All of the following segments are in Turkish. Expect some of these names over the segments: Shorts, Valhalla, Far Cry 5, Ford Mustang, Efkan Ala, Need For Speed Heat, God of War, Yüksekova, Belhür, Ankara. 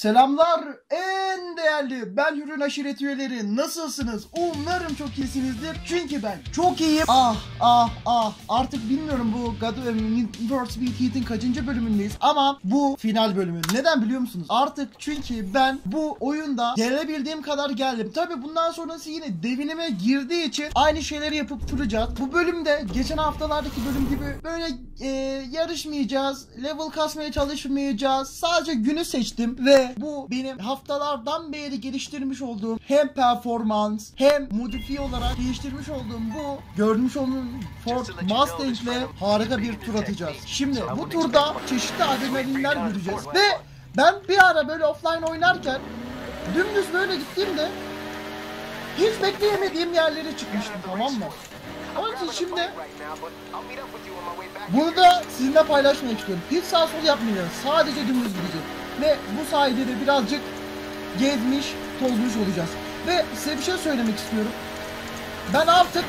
Selamlar en değerli Belhür'ün aşiret üyeleri, nasılsınız? Umarım çok iyisinizdir çünkü ben çok iyiyim. Artık bilmiyorum bu God of War Need For Speed Heat'in kaçıncı bölümündeyiz ama bu final bölümü. Neden biliyor musunuz? Artık çünkü ben bu oyunda gelebildiğim kadar geldim. Tabi bundan sonrası yine devinime girdiği için aynı şeyleri yapıp duracağız. Bu bölümde geçen haftalardaki bölüm gibi böyle yarışmayacağız, level kasmaya çalışmayacağız. Sadece günü seçtim ve bu benim haftalardan beri geliştirmiş olduğum hem performans hem modifiye olarak geliştirmiş olduğum bu görmüş olduğum Ford Mustang ile harika bir tur atacağız. Şimdi bu turda çeşitli adrenalinler göreceğiz ve ben bir ara böyle offline oynarken dümdüz böyle gittiğimde hiç bekleyemediğim yerlere çıkmıştım, tamam mı? Ama şimdi bunu da sizinle paylaşmak istiyorum. Hiç sağ sol yapmayacağız. Sadece dümdüz gideceğiz. Ve bu sayede de birazcık gezmiş, tozmuş olacağız. Ve size bir şey söylemek istiyorum. Ben artık...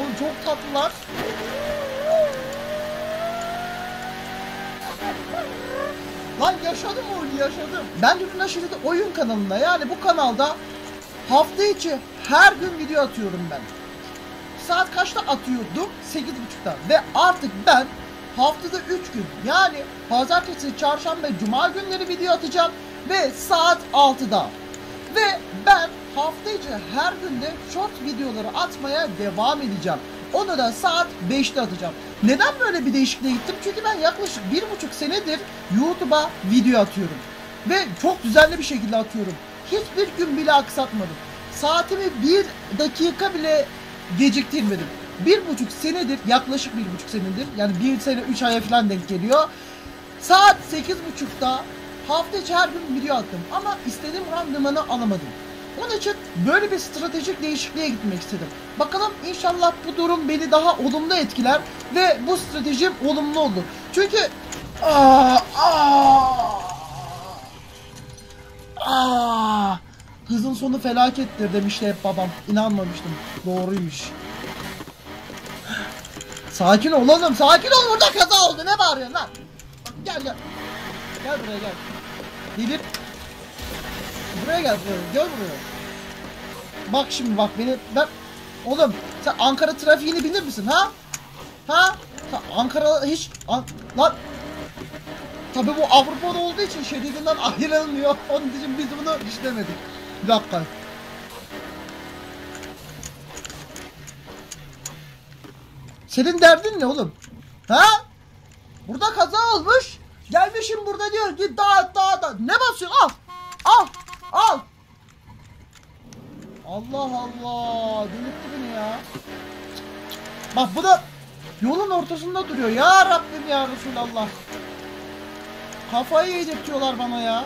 Oğlum çok tatlılar. Lan yaşadım oyunu, yaşadım. Ben dün aşırıda oyun kanalında, yani bu kanalda hafta içi her gün video atıyorum ben. Saat kaçta atıyordum? 8.30'da. Ve artık ben haftada 3 gün, yani pazartesi, çarşamba, cuma günleri video atacağım ve saat 6'da. Ve ben hafta içi her günde short videoları atmaya devam edeceğim. Onu da saat 5'te atacağım. Neden böyle bir değişikliğe gittim? Çünkü ben yaklaşık 1,5 senedir YouTube'a video atıyorum. Ve çok düzenli bir şekilde atıyorum. Hiçbir gün bile aksatmadım. Saatimi 1 dakika bile geciktirmedim. 1,5 senedir, yaklaşık 1,5 senedir, yani 1 sene 3 aya falan denk geliyor. Saat 8.30'da hafta içi her gün video attım ama istediğim randımanı alamadım. Onun için böyle bir stratejik değişikliğe gitmek istedim. Bakalım, inşallah bu durum beni daha olumlu etkiler ve bu stratejim olumlu olur. Çünkü hızın sonu felakettir demişti hep babam. İnanmamıştım. Doğruymuş. Sakin ol oğlum, sakin ol, burada kaza oldu, ne bağırıyorsun lan? Bak, gel gel buraya, gel Dilip, buraya gel, gel buraya. Bak şimdi, bak beni, ben oğlum, sen Ankara trafiğini bilir misin ha? Ankara hiç lan tabi bu Avrupa'da olduğu için şeridinden ayrılmıyor, onun için biz bunu işlemedik. Bir dakika. Senin derdin ne oğlum? Ha? Burada kaza olmuş. Gelmişim burada diyor ki daha. Ne basıyorsun? Al. Allah Allah. Delirtti beni ya. Bak bu da yolun ortasında duruyor. Ya Rabbim ya Resulallah. Kafayı yedirtiyorlar bana ya.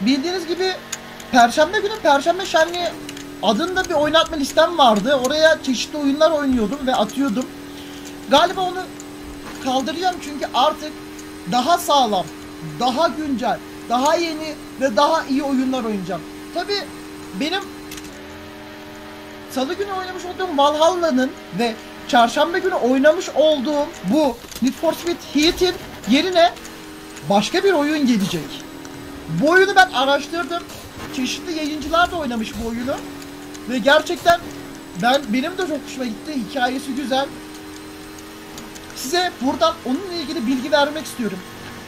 Bildiğiniz gibi Perşembe günü Perşembe Şenliği adında bir oynatma listem vardı. Oraya çeşitli oyunlar oynuyordum ve atıyordum. Galiba onu kaldıracağım çünkü artık daha sağlam, daha güncel, daha yeni ve daha iyi oyunlar oynayacağım. Tabii benim salı günü oynamış olduğum Valhalla'nın ve çarşamba günü oynamış olduğum bu Need For Speed Heat'in yerine başka bir oyun gelecek. Bu oyunu ben araştırdım. Çeşitli yayıncılar da oynamış bu oyunu. Ve gerçekten benim de çok hoşuma gitti. Hikayesi güzel. Size buradan onunla ilgili bilgi vermek istiyorum.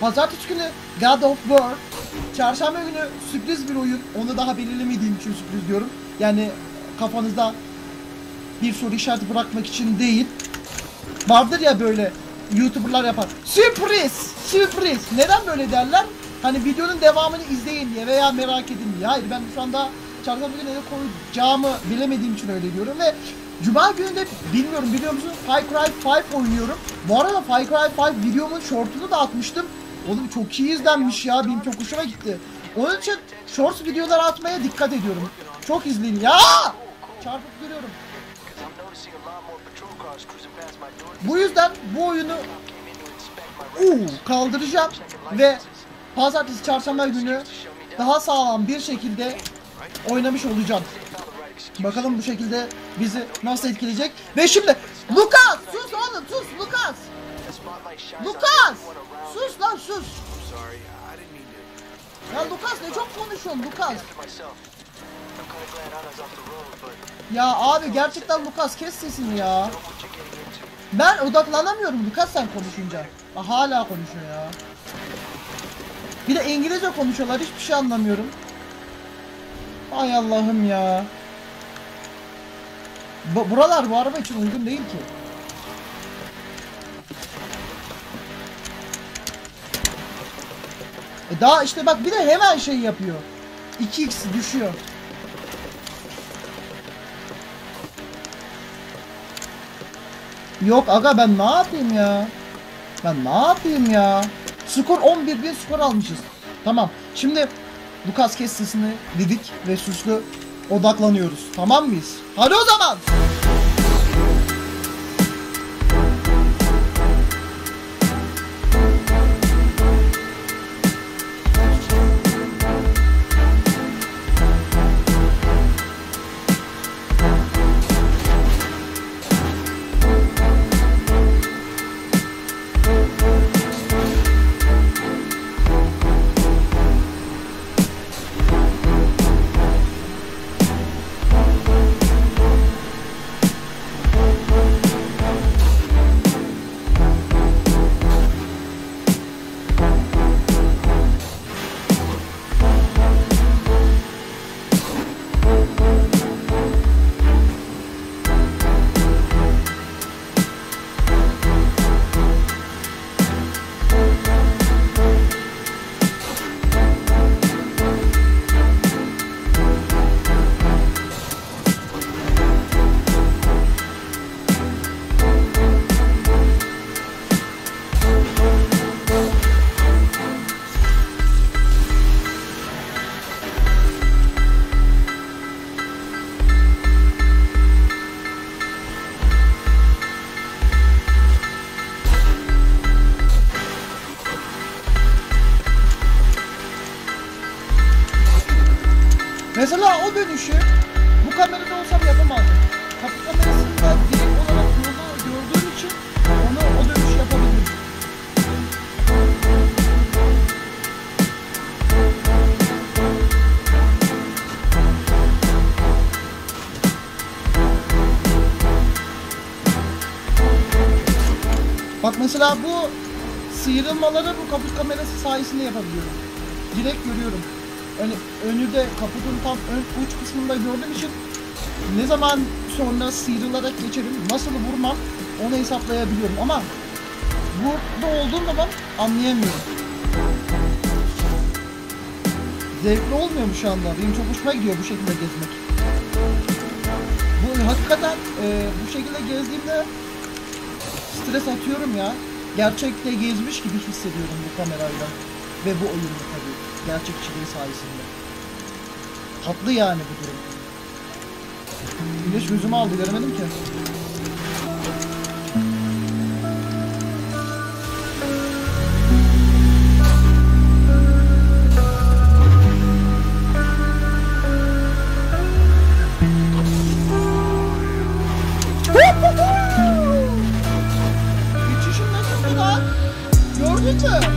Pazartesi günü God of War, çarşamba günü sürpriz bir oyun. Onu daha belirlemediğim için sürpriz diyorum. Yani kafanızda bir soru işareti bırakmak için değil. Vardır ya böyle YouTuber'lar yapar. Sürpriz! Sürpriz! Neden böyle derler? Hani videonun devamını izleyin diye veya merak edin diye. Hayır, ben şu anda çarşamba günü koyacağımı bilemediğim için öyle diyorum ve cuma günü de bilmiyorum, biliyor musunuz, Far Cry 5 oynuyorum. Bu arada Far Cry 5 videomun short'unu da atmıştım. Oğlum çok iyi izlenmiş ya, benim çok hoşuma gitti. Onun için shorts videolar atmaya dikkat ediyorum. Çok izleyin ya. Çarpıp duruyorum. Bu yüzden bu oyunu kaldıracağım ve pazartesi çarşamba günü daha sağlam bir şekilde oynamış olacağım. Bakalım bu şekilde bizi nasıl etkileyecek. Ve şimdi Luka sus oğlum, sus Luka. Lucas! Sus lan sus! Ya Lucas ne çok konuşuyorsun Lucas! Ya abi gerçekten Lucas kes sesini ya! Ben odaklanamıyorum Lucas sen konuşunca. Bak hala konuşuyor ya. Bir de İngilizce konuşuyorlar hiçbir şey anlamıyorum. Ay Allah'ım ya. Buralar bu araba için uygun değil ki. Daha işte bak bir de hemen şey yapıyor. 2x düşüyor. Yok aga ben ne yapayım ya? Ben ne yapayım ya? Skor 11.000 skor almışız. Tamam. Şimdi Lucas kes sesini dedik ve süslü odaklanıyoruz. Tamam mıyız? Hadi o zaman. Mesela o dönüşü bu kamerada olsam yapamazdım. Kapı kamerasında direkt olarak yolu gördüğüm için onu o dönüşü yapabildim. Bak mesela bu sıyrılmaları bu kapı kamerası sayesinde yapabiliyorum. Direkt görüyorum. Yani önü de kaputun tam ön uç kısmında gördüğüm için ne zaman sonra sıyrılarak geçerim, nasıl vurmam onu hesaplayabiliyorum ama burada olduğum zaman anlayamıyorum. Zevkli olmuyor mu şu anda? Benim çok hoşuma gidiyor bu şekilde gezmek. Bu hakikaten bu şekilde gezdiğimde stres atıyorum ya. Gerçekte gezmiş gibi hissediyorum bu kamerayla ve bu oyunda tabii. Gerçekçiliği sayesinde. Tatlı yani bu durum. Güneş gözümü aldı, göremedim ki. İçişim nasıl lan? Gördün mü?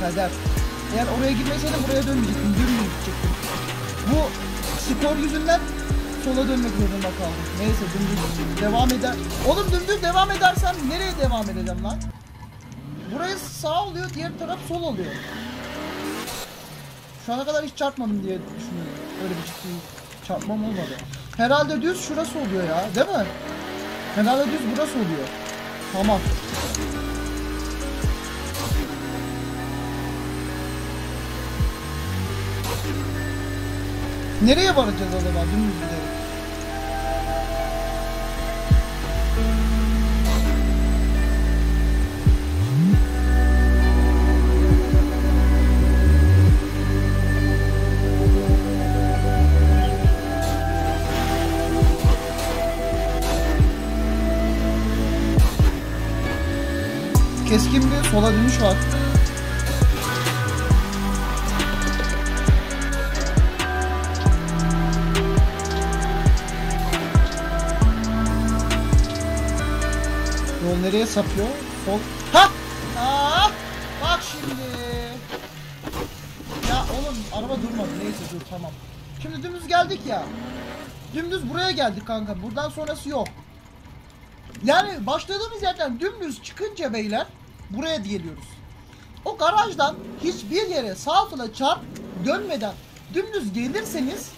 Kader. Eğer oraya girmeseydim buraya dönmeyecektim. Dönmeyecektim. Bu skor yüzünden sola dönmek zorunda kaldım. Neyse dümdüz devam eder. Oğlum dümdüz devam edersem nereye devam edeceğim lan? Burası sağ oluyor, diğer taraf sol oluyor. Şu ana kadar hiç çarpmadım diye düşünüyorum. Öyle bir ciddi çarpmam olmadı. Herhalde düz şurası oluyor ya, değil mi? Herhalde düz burası oluyor. Tamam. Nereye varacağız acaba? Dümdüz gidelim. Keskin bir sola dönüş var. nereye sapıyor? Sol. Ha! Aa! Bak şimdi. Ya oğlum araba durmadı. Neyse dur tamam. Şimdi dümdüz geldik ya. Dümdüz buraya geldik kanka. Buradan sonrası yok. Yani başladığımız yerden dümdüz çıkınca beyler buraya geliyoruz. O garajdan hiçbir yere sağa sola çarp dönmeden dümdüz gelirseniz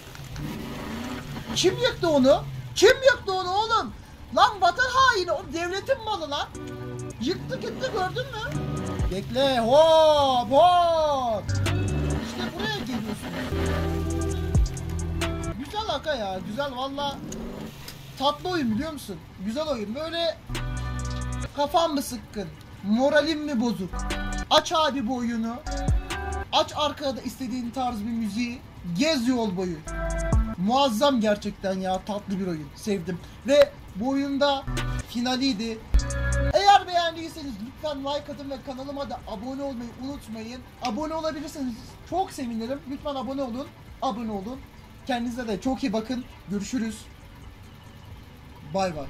kim yıktı onu? Kim yıktı onu oğlum? Lan vatan haini, o devletin malı lan. Yıktı gitti, gördün mü? Bekle, hop hop. İşte buraya geliyorsun. Güzel aka ya, güzel valla. Tatlı oyun biliyor musun? Güzel oyun, böyle kafam mı sıkkın? Moralim mi bozuk? Aç abi bu oyunu. Aç arkada istediğin tarz bir müziği. Gez yol boyu. Muazzam gerçekten ya, tatlı bir oyun. Sevdim. Ve bu oyunda finaliydi. Eğer beğendiyseniz lütfen like atın ve kanalıma da abone olmayı unutmayın. Abone olabilirseniz çok sevinirim. Lütfen abone olun. Abone olun. Kendinize de çok iyi bakın. Görüşürüz. Bay bay.